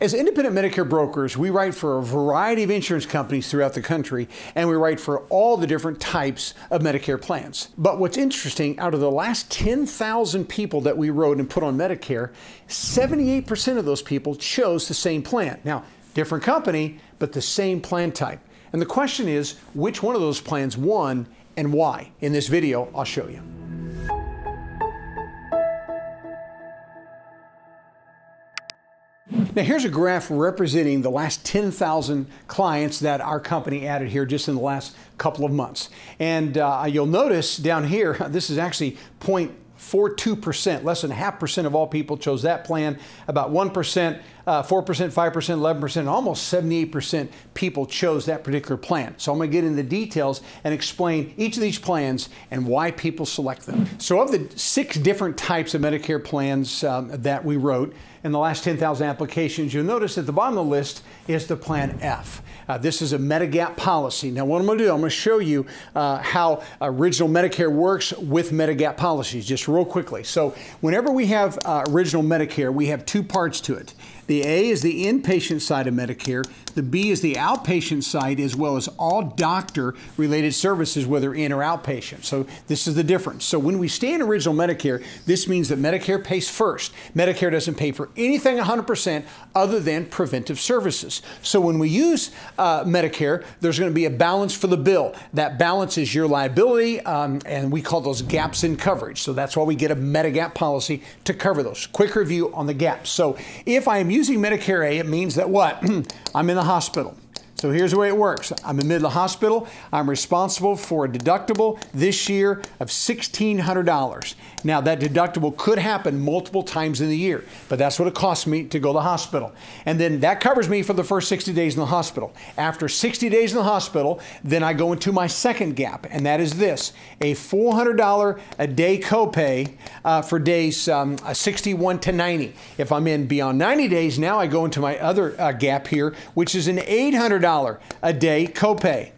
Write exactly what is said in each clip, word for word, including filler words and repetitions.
As independent Medicare brokers, we write for a variety of insurance companies throughout the country, and we write for all the different types of Medicare plans. But what's interesting, out of the last ten thousand people that we wrote and put on Medicare, seventy-eight percent of those people chose the same plan. Now, different company, but the same plan type. And the question is, which one of those plans won and why? In this video, I'll show you. Now, here's a graph representing the last ten thousand clients that our company added here just in the last couple of months. And uh, you'll notice down here, this is actually zero point four two percent, less than half percent of all people chose that plan. About one percent, uh, four percent, five percent, eleven percent, almost seventy-eight percent people chose that particular plan. So I'm going to get into the details and explain each of these plans and why people select them. So of the six different types of Medicare plans um, that we wrote in the last ten thousand applications, you'll notice at the bottom of the list is the Plan F. Uh, this is a Medigap policy. Now what I'm going to do, I'm going to show you uh, how original Medicare works with Medigap policies. Just real quickly. So whenever we have uh, original Medicare, we have two parts to it. The A is the inpatient side of Medicare. The B is the outpatient side, as well as all doctor-related services, whether in or outpatient. So this is the difference. So when we stay in original Medicare, this means that Medicare pays first. Medicare doesn't pay for anything one hundred percent other than preventive services. So when we use uh, Medicare, there's going to be a balance for the bill. That balance is your liability, um, and we call those gaps in coverage. So that's why we get a Medigap policy to cover those. Quick review on the gaps. So if I am using Medicare A, it means that what? I'm in the hospital. So here's the way it works. I'm in the hospital. I'm responsible for a deductible this year of sixteen hundred dollars. Now, that deductible could happen multiple times in the year, but that's what it costs me to go to the hospital. And then that covers me for the first sixty days in the hospital. After sixty days in the hospital, then I go into my second gap, and that is this, a four hundred dollars a day copay uh, for days um, sixty-one to ninety. If I'm in beyond ninety days, now I go into my other uh, gap here, which is an eight hundred dollars a day copay.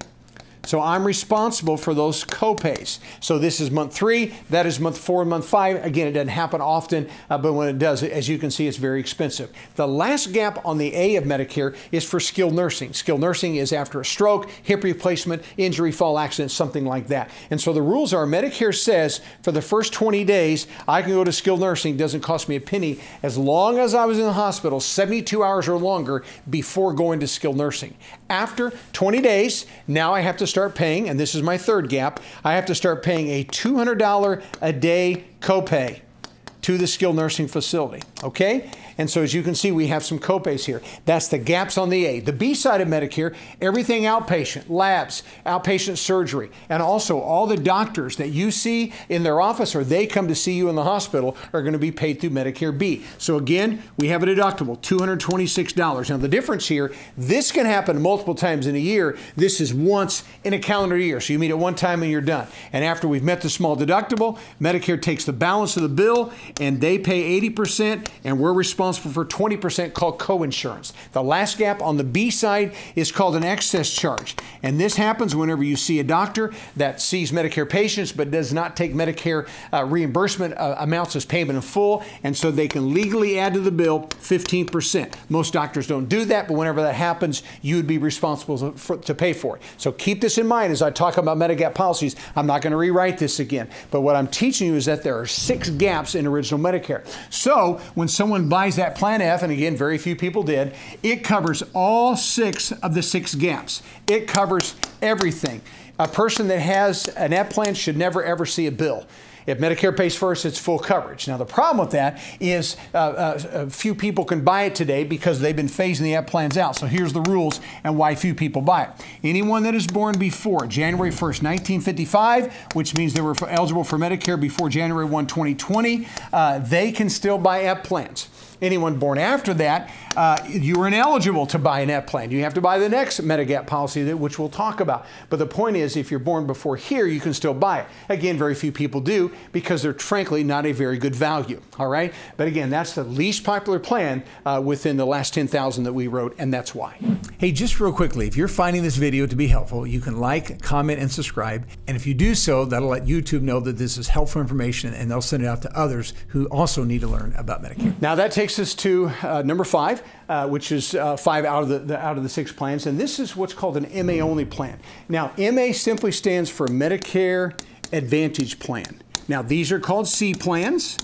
So I'm responsible for those copays. So this is month three, that is month four, month five. Again, it doesn't happen often, uh, but when it does, as you can see, it's very expensive. The last gap on the A of Medicare is for skilled nursing. Skilled nursing is after a stroke, hip replacement, injury, fall, accident, something like that. And so the rules are Medicare says for the first twenty days, I can go to skilled nursing, doesn't cost me a penny, as long as I was in the hospital seventy-two hours or longer before going to skilled nursing. After twenty days, now I have to start paying, and this is my third gap, I have to start paying a two hundred dollars a day copay to the skilled nursing facility, okay? And so as you can see, we have some copays here. That's the gaps on the A. The B side of Medicare, everything outpatient, labs, outpatient surgery, and also all the doctors that you see in their office or they come to see you in the hospital are going to be paid through Medicare B. So again, we have a deductible, two hundred twenty-six dollars. Now the difference here, this can happen multiple times in a year. This is once in a calendar year. So you meet it one time and you're done. And after we've met the small deductible, Medicare takes the balance of the bill and they pay eighty percent and we're responsible for twenty percent called coinsurance. The last gap on the B side is called an excess charge. And this happens whenever you see a doctor that sees Medicare patients but does not take Medicare uh, reimbursement uh, amounts as payment in full, and so they can legally add to the bill fifteen percent. Most doctors don't do that, but whenever that happens, you'd be responsible for, to pay for it. So keep this in mind as I talk about Medigap policies. I'm not going to rewrite this again, but what I'm teaching you is that there are six gaps in a original Medicare. So when someone buys that Plan F, and again, very few people did, it covers all six of the six gaps. It covers everything. A person that has an F plan should never ever see a bill. If Medicare pays first, it's full coverage. Now, the problem with that is uh, uh, few people can buy it today because they've been phasing the F plans out. So here's the rules and why few people buy it. Anyone that is born before January first, nineteen fifty-five, which means they were eligible for Medicare before January first, twenty twenty, uh, they can still buy F plans. Anyone born after that, uh, you were ineligible to buy an F plan. You have to buy the next Medigap policy, that, which we'll talk about. But the point is, if you're born before here, you can still buy it. Again, very few people do because they're frankly not a very good value, all right? But again, that's the least popular plan uh, within the last ten thousand that we wrote, and that's why. Hey, just real quickly, if you're finding this video to be helpful, you can like, comment, and subscribe. And if you do so, that'll let YouTube know that this is helpful information, and they'll send it out to others who also need to learn about Medicare. Now that takes takes us to uh, number five, uh, which is uh, five out of the, the out of the six plans, and this is what's called an M A only plan. Now, M A simply stands for Medicare Advantage Plan. Now, these are called C plans.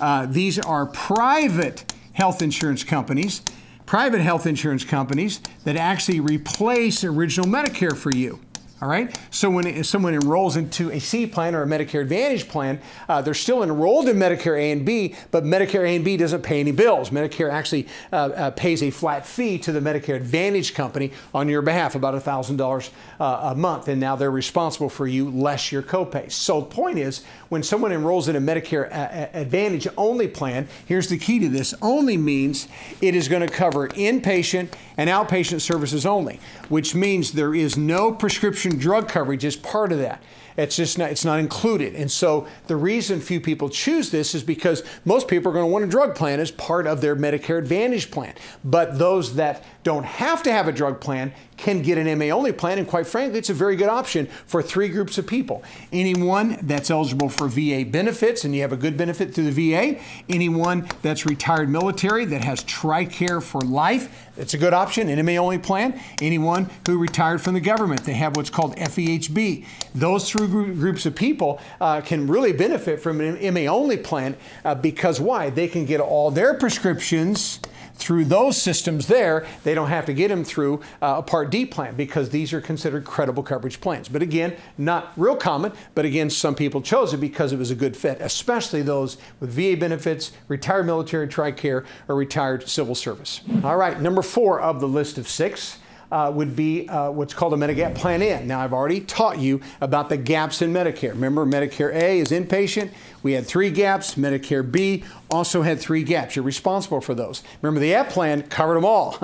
Uh, these are private health insurance companies, private health insurance companies that actually replace original Medicare for you. All right. So when someone enrolls into a C plan or a Medicare Advantage plan, uh, they're still enrolled in Medicare A and B, but Medicare A and B doesn't pay any bills. Medicare actually uh, uh, pays a flat fee to the Medicare Advantage company on your behalf, about one thousand dollars uh, a month, and now they're responsible for you less your copay. So the point is, when someone enrolls in a Medicare a a Advantage only plan, here's the key to this: only means it is going to cover inpatient and outpatient services only, which means there is no prescription drug coverage is part of that. It's just not, it's not included. And so the reason few people choose this is because most people are going to want a drug plan as part of their Medicare Advantage plan. But those that don't have to have a drug plan can get an M A only plan. And quite frankly, it's a very good option for three groups of people: anyone that's eligible for V A benefits and you have a good benefit through the V A, anyone that's retired military that has TRICARE for life, that's a good option, an M A only plan, anyone who retired from the government, they have what's called F E H B. Those three groups of people uh, can really benefit from an M A only plan uh, because why? They can get all their prescriptions through those systems there. They don't have to get them through uh, a Part D plan because these are considered credible coverage plans. But again, not real common, but again, some people chose it because it was a good fit, especially those with V A benefits, retired military, TRICARE, or retired civil service. All right, number four of the list of six Uh, would be uh, what's called a Medigap Plan In. Now, I've already taught you about the gaps in Medicare. Remember, Medicare A is inpatient. We had three gaps. Medicare B also had three gaps. You're responsible for those. Remember, the F plan covered them all.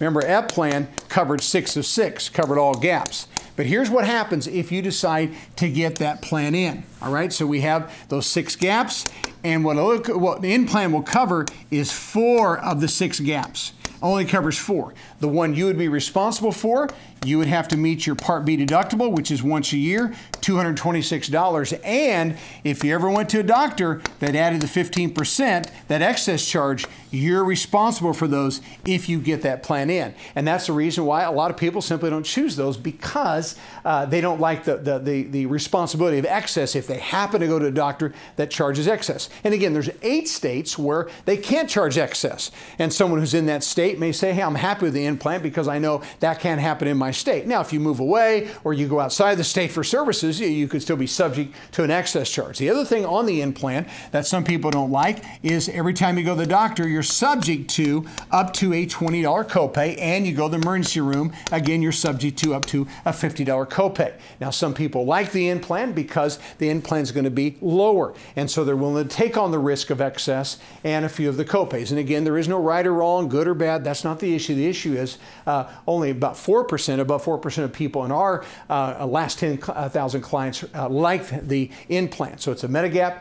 Remember, F plan covered six of six, covered all gaps. But here's what happens if you decide to get that plan in. All right, so we have those six gaps, and what, look, what the in plan will cover is four of the six gaps. Only covers four. The one you would be responsible for, you would have to meet your Part B deductible, which is once a year, two hundred twenty-six dollars. And if you ever went to a doctor that added the fifteen percent, that excess charge, you're responsible for those if you get that plan in. And that's the reason why a lot of people simply don't choose those, because uh, they don't like the, the, the, the responsibility of excess if they happen to go to a doctor that charges excess. And again, there's eight states where they can't charge excess. And someone who's in that state may say, hey, I'm happy with the implant because I know that can't happen in my state. Now, if you move away or you go outside the state for services, you could still be subject to an excess charge. The other thing on the implant that some people don't like is every time you go to the doctor, you're subject to up to a twenty dollar copay, and you go to the emergency room, again, you're subject to up to a fifty dollar copay. Now, some people like the implant because the implant is going to be lower, and so they're willing to take on the risk of excess and a few of the copays. And again, there is no right or wrong, good or bad. That's not the issue. The issue is uh, only about four percent above four percent of people in our uh, last ten thousand clients uh, liked the implant. So it's a Medigap um,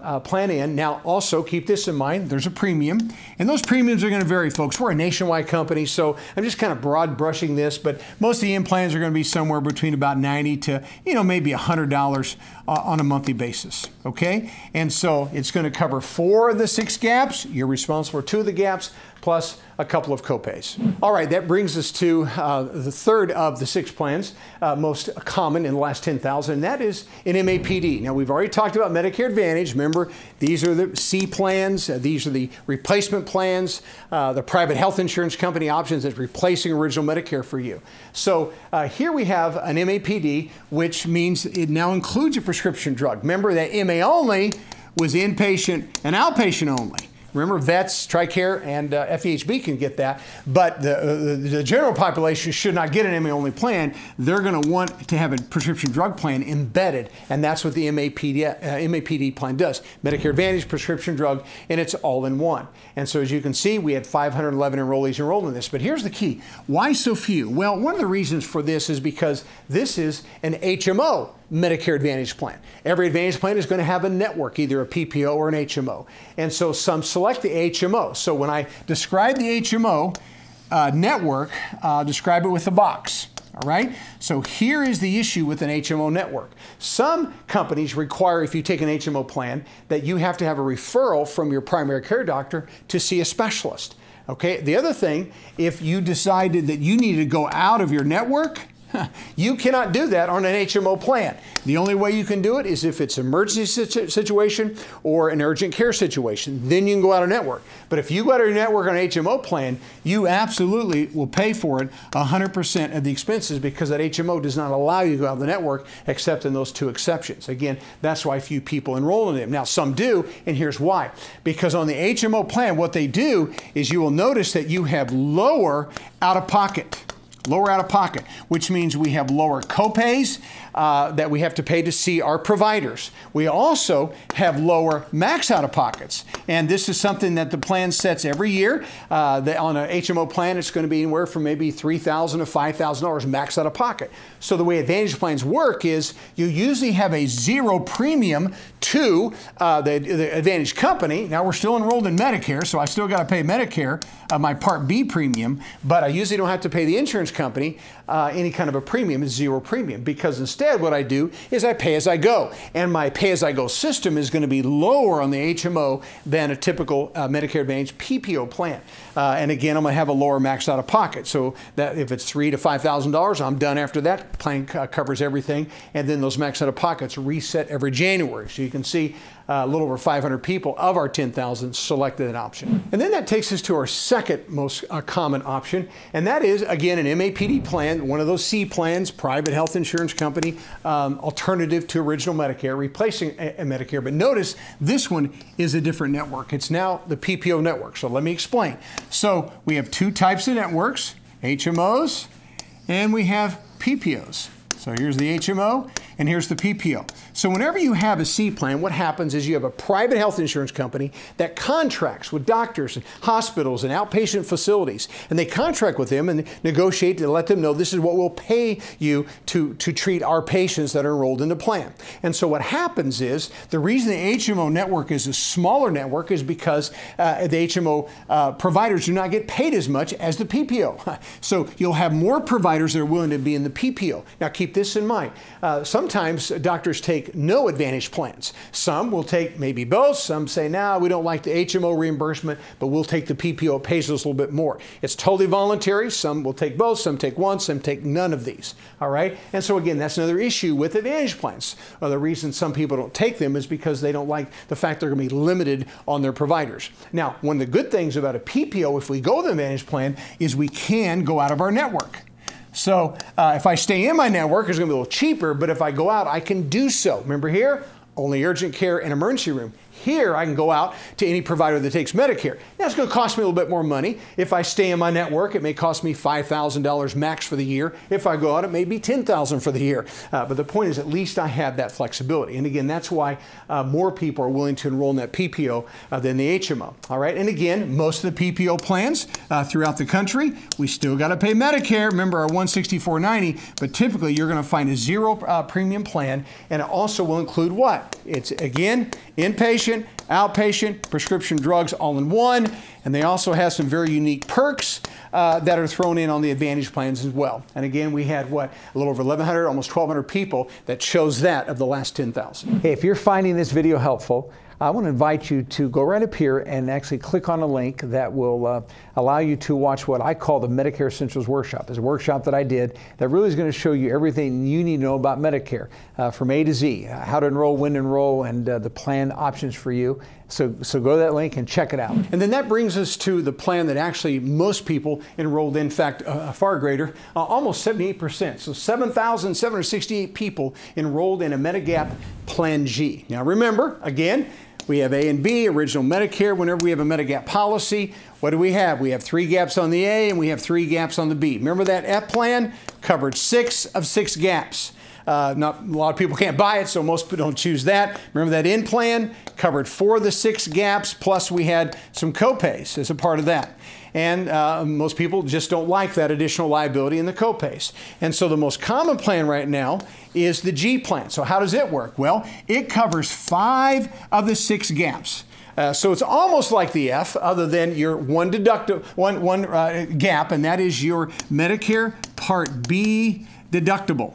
uh, plan in. Now, also keep this in mind, there's a premium, and those premiums are going to vary, folks. We're a nationwide company, so I'm just kind of broad brushing this, but most of the implants are going to be somewhere between about ninety to, you know, maybe one hundred dollars uh, on a monthly basis, okay? And so it's going to cover four of the six gaps. You're responsible for two of the gaps, plus a couple of copays. All right, that brings us to uh, the third of the six plans, uh, most common in the last ten thousand, and that is an M A P D. Now, we've already talked about Medicare Advantage. Remember, these are the C plans. Uh, these are the replacement plans, uh, the private health insurance company options that's replacing original Medicare for you. So uh, here we have an M A P D, which means it now includes a prescription drug. Remember that M A only was inpatient and outpatient only. Remember, vets, TRICARE, and uh, F E H B can get that, but the, uh, the general population should not get an M A-only plan. They're going to want to have a prescription drug plan embedded, and that's what the M A P D, uh, M A P D plan does. Medicare Advantage, prescription drug, and it's all in one. And so as you can see, we had five hundred eleven enrollees enrolled in this, but here's the key. Why so few? Well, one of the reasons for this is because this is an H M O Medicare Advantage plan. Every Advantage plan is going to have a network, either a P P O or an H M O. And so some select the H M O. So when I describe the H M O uh, network, uh, describe it with a box. all right? So here is the issue with an H M O network. Some companies require, if you take an H M O plan, that you have to have a referral from your primary care doctor to see a specialist, okay? The other thing, if you decided that you needed to go out of your network, you cannot do that on an H M O plan. The only way you can do it is if it's an emergency situ situation or an urgent care situation. Then you can go out of network. But if you go out of your network on an H M O plan, you absolutely will pay for it one hundred percent of the expenses, because that H M O does not allow you to go out of the network except in those two exceptions. Again, that's why few people enroll in them. Now, some do, and here's why. Because on the H M O plan, what they do is you will notice that you have lower out-of-pocket. Lower out-of-pocket, which means we have lower copays uh, that we have to pay to see our providers. We also have lower max out-of-pockets, and this is something that the plan sets every year. Uh, that on an H M O plan, it's going to be anywhere from maybe three thousand to five thousand dollars max out-of-pocket. So the way Advantage plans work is you usually have a zero premium to uh, the, the Advantage company. Now, we're still enrolled in Medicare, so I still got to pay Medicare, uh, my Part B premium, but I usually don't have to pay the insurance company uh, any kind of a premium. Is zero premium, because instead what I do is I pay as I go, and my pay as I go system is going to be lower on the H M O than a typical uh, Medicare Advantage P P O plan, uh, and again I'm going to have a lower max out of pocket, so that if it's three to five thousand dollars, I'm done after that. Plan uh, covers everything, and then those max out of pockets reset every January, so you can see Uh, a little over five hundred people of our ten thousand selected an option. And then that takes us to our second most uh, common option, and that is, again, an M A P D plan, one of those C plans, private health insurance company, um, alternative to original Medicare, replacing a a Medicare. But notice this one is a different network. It's now the P P O network. So let me explain. So we have two types of networks, H M Os, and we have P P Os. So here's the H M O, and here's the P P O. So whenever you have a C plan, what happens is you have a private health insurance company that contracts with doctors and hospitals and outpatient facilities, and they contract with them and negotiate to let them know, this is what we'll pay you to, to treat our patients that are enrolled in the plan. And so what happens is, the reason the H M O network is a smaller network is because uh, the H M O uh, providers do not get paid as much as the P P O. So you'll have more providers that are willing to be in the P P O. Now, keep this in mind. Uh, sometimes doctors take no Advantage plans. Some will take maybe both. Some say, no, we don't like the H M O reimbursement, but we'll take the P P O. It pays us a little bit more. It's totally voluntary. Some will take both. Some take one. Some take none of these. All right. And so again, that's another issue with Advantage plans. Uh, the reason some people don't take them is because they don't like the fact they're going to be limited on their providers. Now, one of the good things about a P P O, if we go to the Advantage plan, is we can go out of our network. So uh, if I stay in my network, it's going to be a little cheaper, but if I go out, I can do so. Remember here, only urgent care and emergency room. Here, I can go out to any provider that takes Medicare. That's going to cost me a little bit more money. If I stay in my network, it may cost me five thousand dollars max for the year. If I go out, it may be ten thousand dollars for the year. Uh, but the point is, at least I have that flexibility. And again, that's why uh, more people are willing to enroll in that P P O uh, than the H M O. All right. And again, most of the P P O plans uh, throughout the country, we still got to pay Medicare. Remember our one hundred sixty-four ninety. But typically, you're going to find a zero uh, premium plan, and it also will include what? It's again inpatient, outpatient, prescription drugs all in one, and they also have some very unique perks uh, that are thrown in on the Advantage plans as well. And again, we had what, a little over eleven hundred, almost twelve hundred people that chose that of the last ten thousand. Hey, if you're finding this video helpful, I want to invite you to go right up here and actually click on a link that will uh, allow you to watch what I call the Medicare Essentials Workshop. It's a workshop that I did that really is going to show you everything you need to know about Medicare uh, from A to Z, uh, how to enroll, when to enroll, and uh, the plan options for you. So, so go to that link and check it out. And then that brings us to the plan that actually most people enrolled in. In fact, uh, far greater, uh, almost seventy-eight percent. So seven thousand seven hundred sixty-eight people enrolled in a Medigap Plan G. Now remember, again, we have A and B, original Medicare. Whenever we have a Medigap policy, what do we have? We have three gaps on the A and we have three gaps on the B. Remember that F plan covered six of six gaps. Uh, not a lot of people can't buy it, so most people don't choose that. Remember that N plan covered four of the six gaps, plus we had some copays as a part of that. And uh, most people just don't like that additional liability in the copays. And so the most common plan right now is the G plan. So how does it work? Well, it covers five of the six gaps. Uh, so it's almost like the F, other than your one deductible, one, one uh, gap, and that is your Medicare Part B deductible.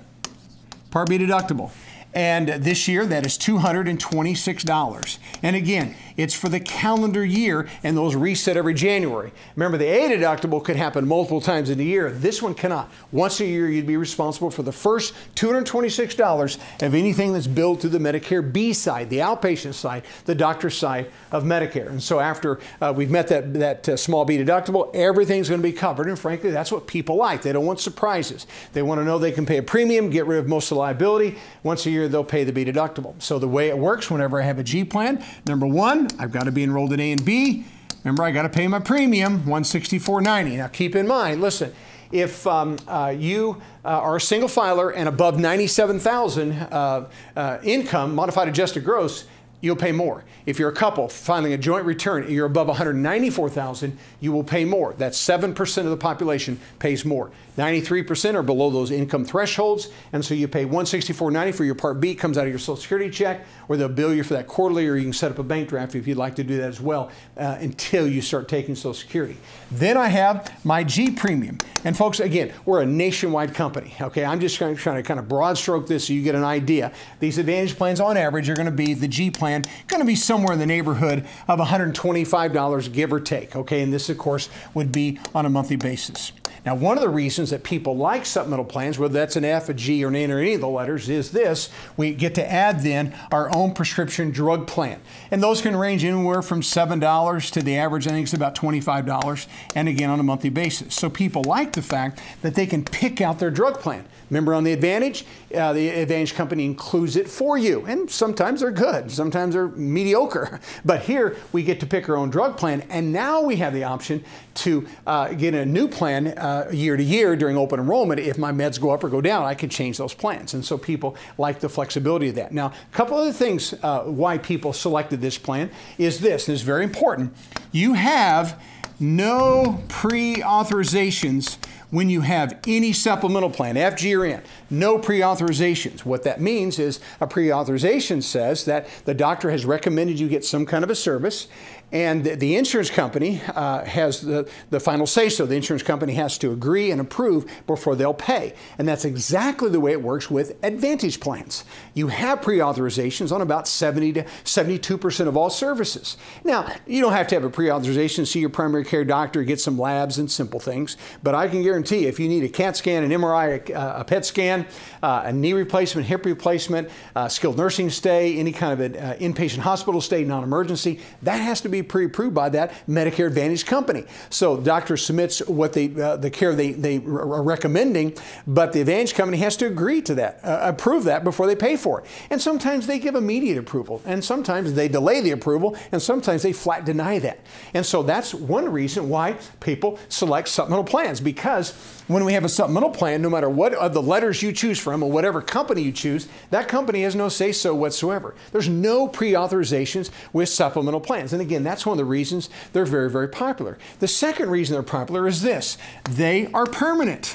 Part B deductible. And this year, that is two hundred twenty-six dollars. And again, it's for the calendar year, and those reset every January. Remember, the A deductible could happen multiple times in a year. This one cannot. Once a year, you'd be responsible for the first two hundred twenty-six dollars of anything that's billed through the Medicare B side, the outpatient side, the doctor's side of Medicare. And so after uh, we've met that, that uh, small B deductible, everything's going to be covered. And frankly, that's what people like. They don't want surprises. They want to know they can pay a premium, get rid of most of the liability. Once a year, they'll pay the B deductible. So the way it works, whenever I have a G plan, number one, I've got to be enrolled in A and B. Remember, I got to pay my premium, one hundred sixty-four dollars and ninety cents. Now keep in mind, listen, if um, uh, you uh, are a single filer and above ninety-seven thousand dollars uh, uh, income, modified adjusted gross, you'll pay more. If you're a couple filing a joint return and you're above one hundred ninety-four thousand dollars, you will pay more. That's seven percent of the population pays more. ninety-three percent are below those income thresholds, and so you pay one hundred sixty-four dollars and ninety cents for your Part B. It comes out of your Social Security check, or they'll bill you for that quarterly, or you can set up a bank draft if you'd like to do that as well, uh, until you start taking Social Security. Then I have my G premium. And folks, again, we're a nationwide company, okay? I'm just trying to kind of broad stroke this so you get an idea. These Advantage plans on average are gonna be the G plan going to be somewhere in the neighborhood of one hundred twenty-five dollars, give or take, okay? And this, of course, would be on a monthly basis. Now, one of the reasons that people like supplemental plans, whether that's an F, a G, or an N, or any of the letters, is this. We get to add then our own prescription drug plan. And those can range anywhere from seven dollars to the average, I think it's about twenty-five dollars, and again, on a monthly basis. So people like the fact that they can pick out their drug plan. Remember, on the Advantage, uh, the Advantage company includes it for you. And sometimes they're good, sometimes they're mediocre. But here, we get to pick our own drug plan, and now we have the option to uh, get a new plan uh, Uh, year to year during open enrollment. If my meds go up or go down, I can change those plans. And so people like the flexibility of that. Now, a couple other things uh, why people selected this plan is this, and it's very important. You have no pre-authorizations when you have any supplemental plan, F, G, or N. No pre-authorizations. What that means is a pre-authorization says that the doctor has recommended you get some kind of a service, and the insurance company uh, has the, the final say-so. The insurance company has to agree and approve before they'll pay. And that's exactly the way it works with Advantage plans. You have pre-authorizations on about seventy to seventy-two percent of all services. Now, you don't have to have a pre-authorization, see your primary care doctor, get some labs and simple things, but I can guarantee if you need a CAT scan, an M R I, a, a PET scan, uh, a knee replacement, hip replacement, uh, skilled nursing stay, any kind of an uh, inpatient hospital stay, non-emergency, that has to be pre-approved by that Medicare Advantage company. So the doctor submits what they, uh, the care they, they are recommending, but the Advantage company has to agree to that, uh, approve that before they pay for it. And sometimes they give immediate approval, and sometimes they delay the approval, and sometimes they flat deny that. And so that's one reason why people select supplemental plans, because when we have a supplemental plan, no matter what of the letters you choose from or whatever company you choose, that company has no say-so whatsoever. There's no pre-authorizations with supplemental plans. And again, that's one of the reasons they're very, very popular. The second reason they're popular is this. They are permanent.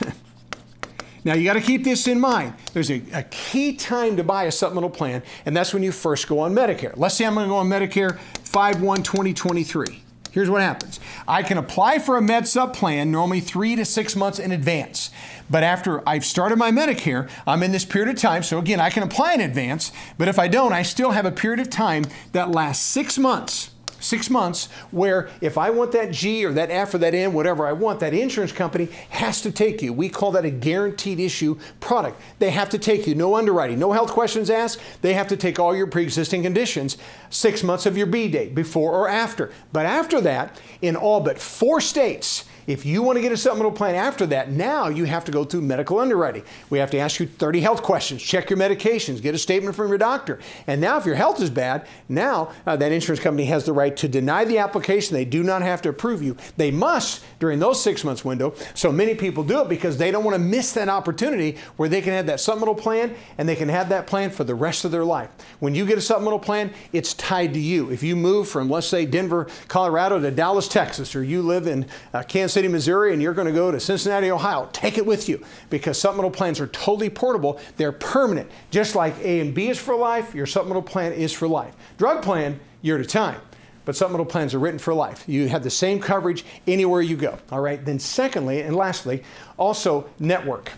Now, you got to keep this in mind. There's a, a key time to buy a supplemental plan, and that's when you first go on Medicare. Let's say I'm going to go on Medicare five one twenty twenty-three. Here's what happens. I can apply for a Med Sup plan normally three to six months in advance. But after I've started my Medicare, I'm in this period of time. So again, I can apply in advance. But if I don't, I still have a period of time that lasts six months. Six months where if I want that G or that F or that N, whatever I want, that insurance company has to take you. We call that a guaranteed issue product. They have to take you. No underwriting, no health questions asked. They have to take all your pre-existing conditions six months of your B date, before or after. But after that, in all but four states, if you want to get a supplemental plan after that, now you have to go through medical underwriting. We have to ask you thirty health questions, check your medications, get a statement from your doctor. And now if your health is bad, now uh, that insurance company has the right to deny the application. They do not have to approve you. They must during those six months window. So many people do it because they don't want to miss that opportunity where they can have that supplemental plan and they can have that plan for the rest of their life. When you get a supplemental plan, it's tied to you. If you move from, let's say, Denver, Colorado to Dallas, Texas, or you live in uh, Kansas City, Missouri, and you're going to go to Cincinnati, Ohio, take it with you, because supplemental plans are totally portable. They're permanent. Just like A and B is for life, your supplemental plan is for life. Drug plan, year at a time. but supplemental plans are written for life. You have the same coverage anywhere you go, all right? Then secondly, and lastly, also network.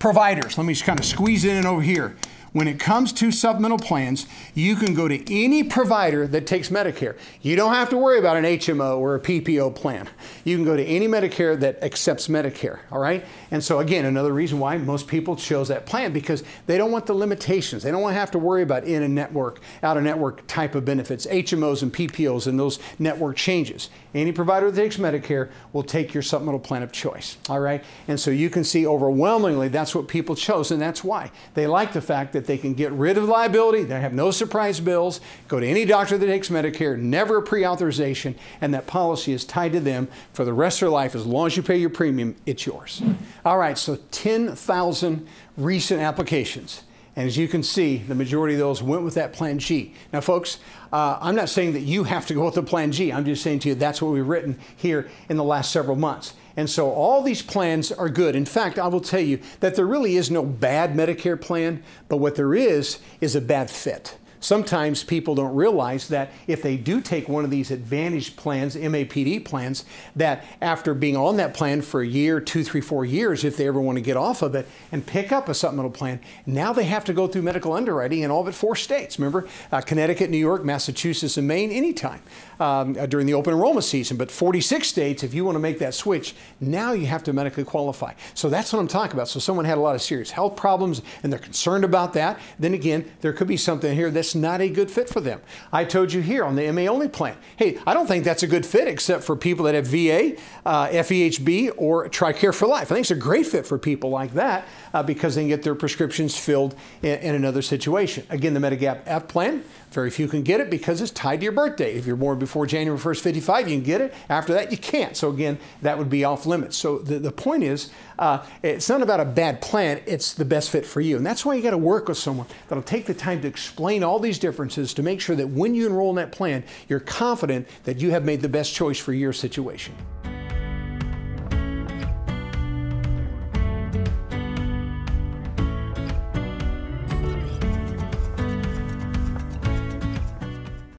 Providers, let me just kind of squeeze in and over here. When it comes to supplemental plans, you can go to any provider that takes Medicare. You don't have to worry about an H M O or a P P O plan. You can go to any Medicare that accepts Medicare, all right? And so again, another reason why most people chose that plan, because they don't want the limitations. They don't want to have to worry about in and network, out of network type of benefits, H M Os and P P Os and those network changes. Any provider that takes Medicare will take your supplemental plan of choice, all right? And so you can see overwhelmingly that's what people chose, and that's why. They like the fact that they can get rid of liability, they have no surprise bills, go to any doctor that takes Medicare, never a pre-authorization, and that policy is tied to them for the rest of their life. As long as you pay your premium, it's yours. All right, so ten thousand recent applications. And as you can see, the majority of those went with that Plan G. Now, folks, uh, I'm not saying that you have to go with the Plan G. I'm just saying to you that's what we've written here in the last several months. And so all these plans are good. In fact, I will tell you that there really is no bad Medicare plan, but what there is is a bad fit. Sometimes people don't realize that if they do take one of these Advantage plans, M A P D plans, that after being on that plan for a year, two, three, four years, if they ever want to get off of it and pick up a supplemental plan, now they have to go through medical underwriting in all but four states. Remember, uh, Connecticut, New York, Massachusetts, and Maine anytime um, during the open enrollment season. But forty-six states, if you want to make that switch, now you have to medically qualify. So that's what I'm talking about. So someone had a lot of serious health problems and they're concerned about that. Then again, there could be something here that's not a good fit for them. I told you here on the M A only plan, hey, I don't think that's a good fit except for people that have V A, uh, F E H B, or TRICARE for life. I think it's a great fit for people like that uh, because they can get their prescriptions filled in, in another situation. Again, the Medigap F plan, very few can get it because it's tied to your birthday. If you're born before January first, fifty-five, you can get it. After that, you can't. So again, that would be off limits. So the, the point is, uh, it's not about a bad plan, it's the best fit for you. And that's why you got to work with someone that'll take the time to explain all these differences to make sure that when you enroll in that plan, you're confident that you have made the best choice for your situation.